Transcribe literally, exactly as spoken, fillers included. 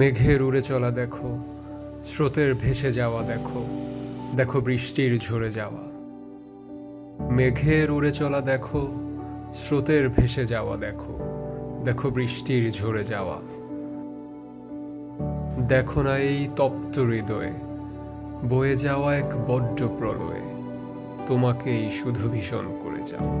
মেঘের উড়ে চলা দেখো, স্রোতের ভেসে যাওয়া দেখো, দেখো বৃষ্টির ঝরে যাওয়া। মেঘের উড়ে চলা দেখো, স্রোতের ভেসে যাওয়া দেখো, দেখো বৃষ্টির ঝরে যাওয়া। দেখো না এই তপ্ত হৃদয়ে বয়ে যাওয়া এক বড্ড প্রলয়ে, তোমাকেই শুধু ভীষণ করে যাওয়া।